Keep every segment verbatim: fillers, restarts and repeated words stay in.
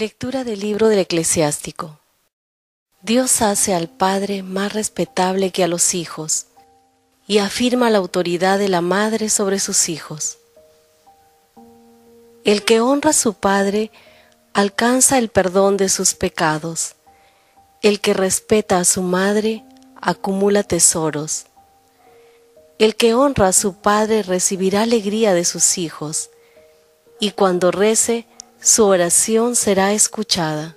Lectura del libro del Eclesiástico. Dios hace al padre más respetable que a los hijos, y afirma la autoridad de la madre sobre sus hijos. El que honra a su padre alcanza el perdón de sus pecados. El que respeta a su madre acumula tesoros. El que honra a su padre recibirá alegría de sus hijos, y cuando rece, su oración será escuchada.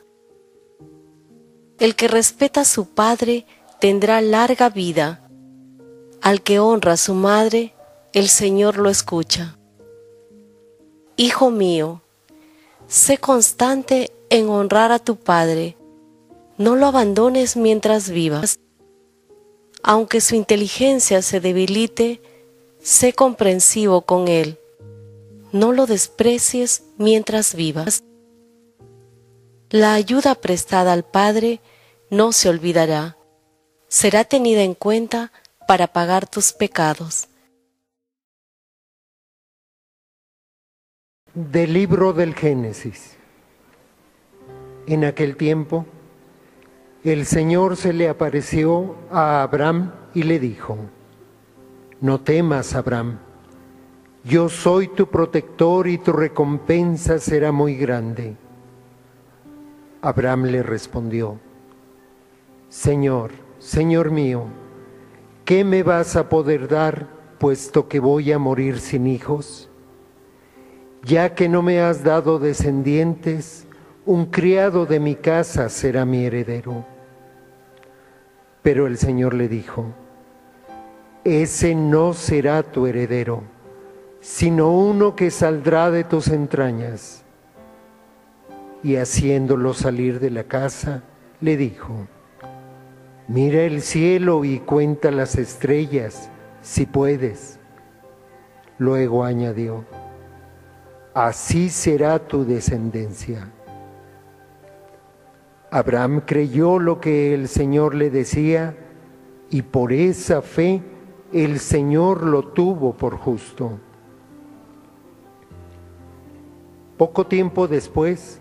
El que respeta a su padre tendrá larga vida. Al que honra a su madre, el Señor lo escucha. Hijo mío, sé constante en honrar a tu padre. No lo abandones mientras vivas. Aunque su inteligencia se debilite, sé comprensivo con él. No lo desprecies mientras vivas. La ayuda prestada al padre no se olvidará. Será tenida en cuenta para pagar tus pecados. Del libro del Génesis. En aquel tiempo, el Señor se le apareció a Abraham y le dijo: No temas, Abraham, yo soy tu protector y tu recompensa será muy grande. Abraham le respondió: Señor, Señor mío, ¿qué me vas a poder dar, puesto que voy a morir sin hijos? Ya que no me has dado descendientes, un criado de mi casa será mi heredero. Pero el Señor le dijo: Ese no será tu heredero, sino uno que saldrá de tus entrañas. Y haciéndolo salir de la casa, le dijo: Mira el cielo y cuenta las estrellas, si puedes. Luego añadió: Así será tu descendencia. Abraham creyó lo que el Señor le decía, y por esa fe el Señor lo tuvo por justo. Poco tiempo después,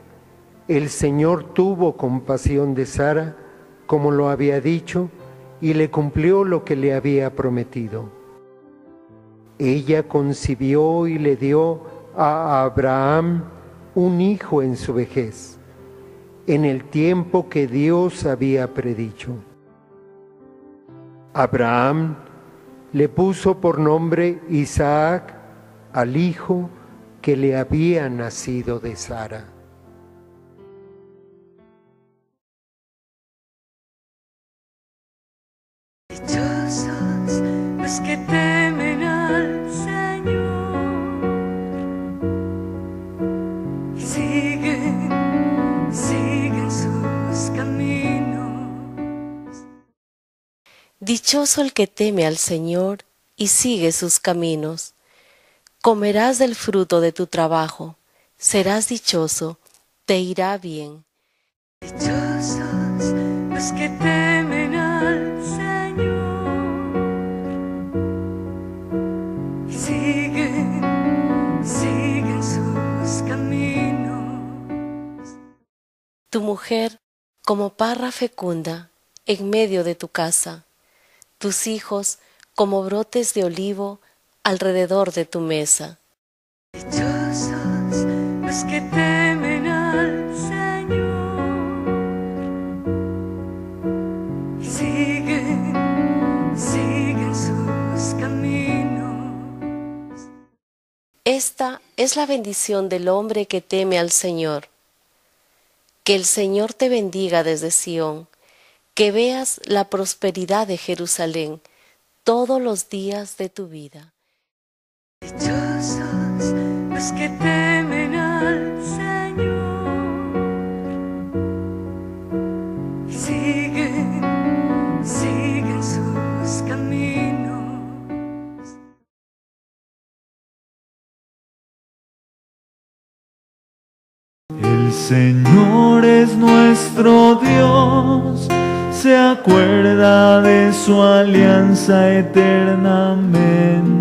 el Señor tuvo compasión de Sara, como lo había dicho, y le cumplió lo que le había prometido. Ella concibió y le dio a Abraham un hijo en su vejez, en el tiempo que Dios había predicho. Abraham le puso por nombre Isaac al hijo que le había nacido de Sara. Dichosos los que temen al Señor y siguen, siguen sus caminos. Dichoso el que teme al Señor y sigue sus caminos. Comerás del fruto de tu trabajo, serás dichoso, te irá bien. Dichosos los que temen al Señor y siguen, siguen sus caminos. Tu mujer, como parra fecunda, en medio de tu casa, tus hijos, como brotes de olivo, alrededor de tu mesa. Dichosos los que temen al Señor y siguen, siguen sus caminos. Esta es la bendición del hombre que teme al Señor. Que el Señor te bendiga desde Sion, que veas la prosperidad de Jerusalén todos los días de tu vida. Dichosos los que temen al Señor y siguen, siguen sus caminos. El Señor es nuestro Dios, se acuerda de su alianza eternamente.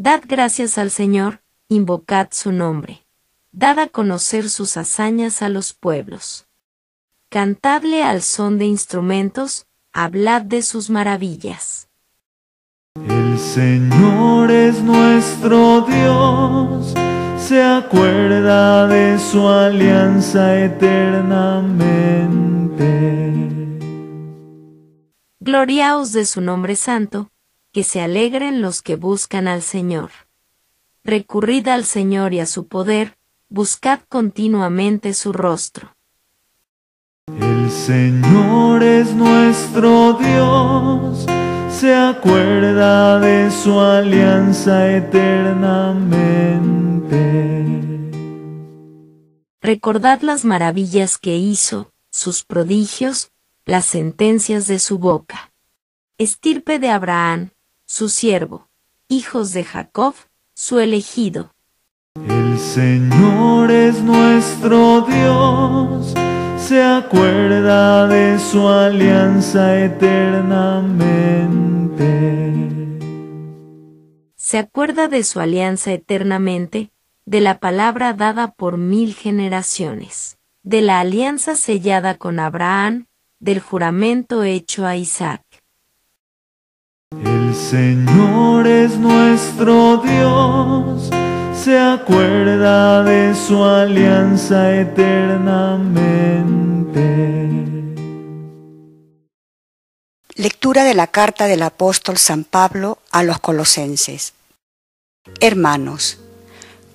Dad gracias al Señor, invocad su nombre. Dad a conocer sus hazañas a los pueblos. Cantadle al son de instrumentos, hablad de sus maravillas. El Señor es nuestro Dios, se acuerda de su alianza eternamente. Gloriaos de su nombre santo, que se alegren los que buscan al Señor. Recurrid al Señor y a su poder, buscad continuamente su rostro. El Señor es nuestro Dios, se acuerda de su alianza eternamente. Recordad las maravillas que hizo, sus prodigios, las sentencias de su boca. Estirpe de Abraham, su siervo, hijos de Jacob, su elegido. El Señor es nuestro Dios, se acuerda de su alianza eternamente. Se acuerda de su alianza eternamente, de la palabra dada por mil generaciones, de la alianza sellada con Abraham, del juramento hecho a Isaac. El Señor es nuestro Dios, se acuerda de su alianza eternamente. Lectura de la carta del apóstol San Pablo a los Colosenses. Hermanos,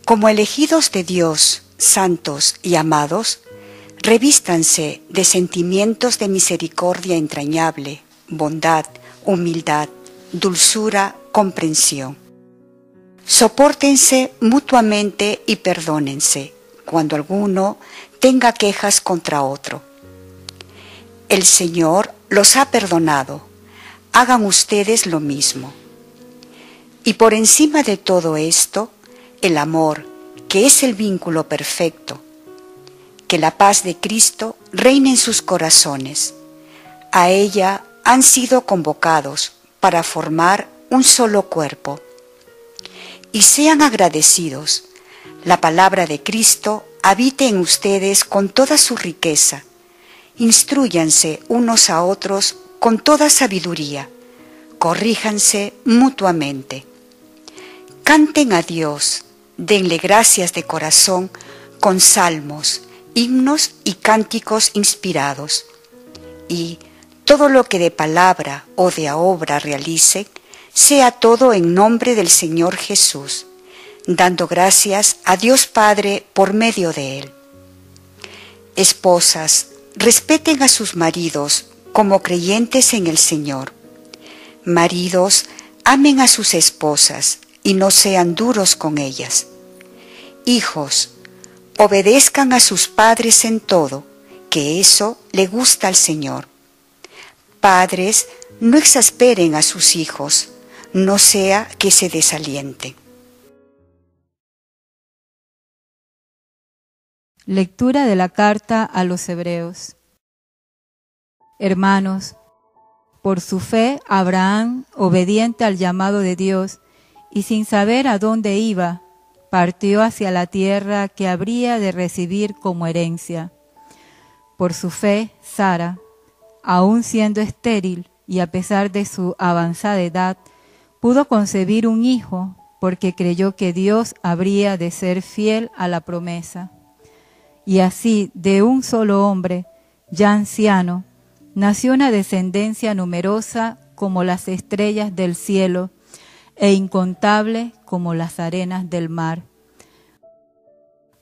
como elegidos de Dios, santos y amados, revístanse de sentimientos de misericordia entrañable, bondad, humildad, dulzura, comprensión. Sopórtense mutuamente y perdónense, cuando alguno tenga quejas contra otro. El Señor los ha perdonado, hagan ustedes lo mismo. Y por encima de todo esto, el amor, que es el vínculo perfecto. Que la paz de Cristo reine en sus corazones. A ella han sido convocados para formar un solo cuerpo. Y sean agradecidos. La palabra de Cristo habite en ustedes con toda su riqueza. Instrúyanse unos a otros con toda sabiduría. Corríjanse mutuamente. Canten a Dios, denle gracias de corazón con salmos, himnos y cánticos inspirados. Y todo lo que de palabra o de obra realicen, sea todo en nombre del Señor Jesús, dando gracias a Dios Padre por medio de Él. Esposas, respeten a sus maridos como creyentes en el Señor. Maridos, amen a sus esposas y no sean duros con ellas. Hijos, obedezcan a sus padres en todo, que eso le gusta al Señor. Padres, no exasperen a sus hijos, no sea que se desaliente. Lectura de la carta a los Hebreos. Hermanos, por su fe Abraham, obediente al llamado de Dios y sin saber a dónde iba, partió hacia la tierra que habría de recibir como herencia. Por su fe Sara, aún siendo estéril y a pesar de su avanzada edad, pudo concebir un hijo porque creyó que Dios habría de ser fiel a la promesa. Y así, de un solo hombre, ya anciano, nació una descendencia numerosa como las estrellas del cielo e incontable como las arenas del mar.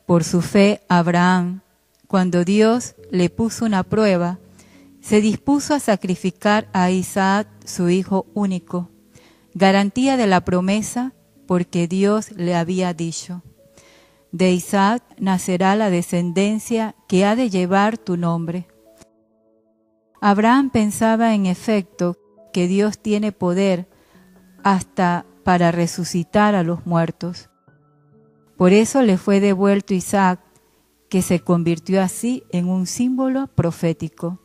Por su fe, Abraham, cuando Dios le puso una prueba, se dispuso a sacrificar a Isaac, su hijo único, garantía de la promesa, porque Dios le había dicho: de Isaac nacerá la descendencia que ha de llevar tu nombre. Abraham pensaba en efecto que Dios tiene poder hasta para resucitar a los muertos. Por eso le fue devuelto Isaac, que se convirtió así en un símbolo profético.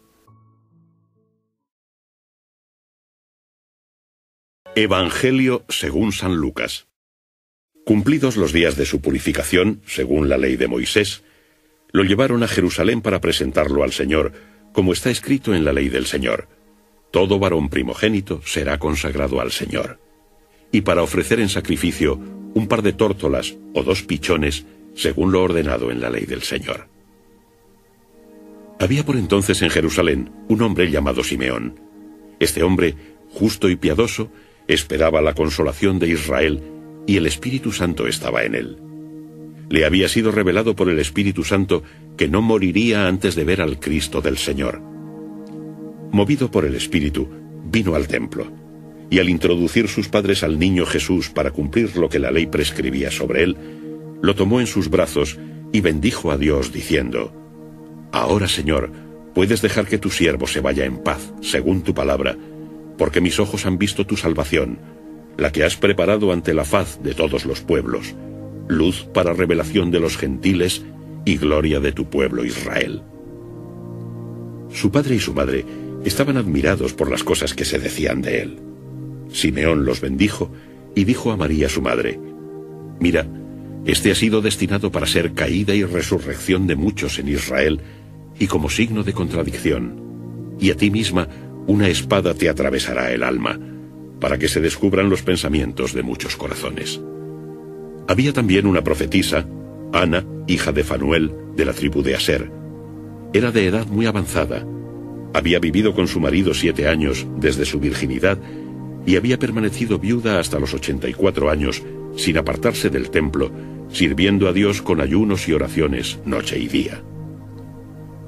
Evangelio según San Lucas. Cumplidos los días de su purificación, según la ley de Moisés, lo llevaron a Jerusalén para presentarlo al Señor, como está escrito en la ley del Señor. Todo varón primogénito será consagrado al Señor. Y para ofrecer en sacrificio un par de tórtolas o dos pichones, según lo ordenado en la ley del Señor. Había por entonces en Jerusalén un hombre llamado Simeón. Este hombre, justo y piadoso, esperaba la consolación de Israel, y el Espíritu Santo estaba en él. Le había sido revelado por el Espíritu Santo que no moriría antes de ver al Cristo del Señor. Movido por el Espíritu, vino al templo, y al introducir sus padres al niño Jesús para cumplir lo que la ley prescribía sobre él, lo tomó en sus brazos y bendijo a Dios diciendo: «Ahora, Señor, puedes dejar que tu siervo se vaya en paz, según tu palabra, porque mis ojos han visto tu salvación, la que has preparado ante la faz de todos los pueblos, luz para revelación de los gentiles y gloria de tu pueblo Israel». Su padre y su madre estaban admirados por las cosas que se decían de él. Simeón los bendijo y dijo a María su madre: «Mira, este ha sido destinado para ser caída y resurrección de muchos en Israel, y como signo de contradicción, y a ti misma una espada te atravesará el alma, para que se descubran los pensamientos de muchos corazones». Había también una profetisa, Ana, hija de Fanuel, de la tribu de Aser. Era de edad muy avanzada. Había vivido con su marido siete años desde su virginidad y había permanecido viuda hasta los ochenta y cuatro años, sin apartarse del templo, sirviendo a Dios con ayunos y oraciones noche y día.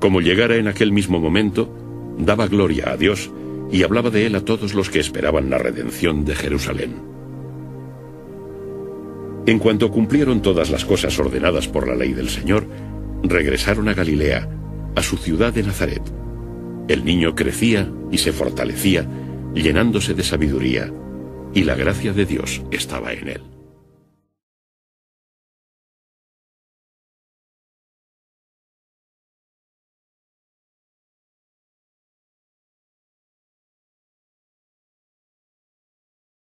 Como llegara en aquel mismo momento, daba gloria a Dios y hablaba de él a todos los que esperaban la redención de Jerusalén. En cuanto cumplieron todas las cosas ordenadas por la ley del Señor, regresaron a Galilea, a su ciudad de Nazaret. El niño crecía y se fortalecía, llenándose de sabiduría, y la gracia de Dios estaba en él.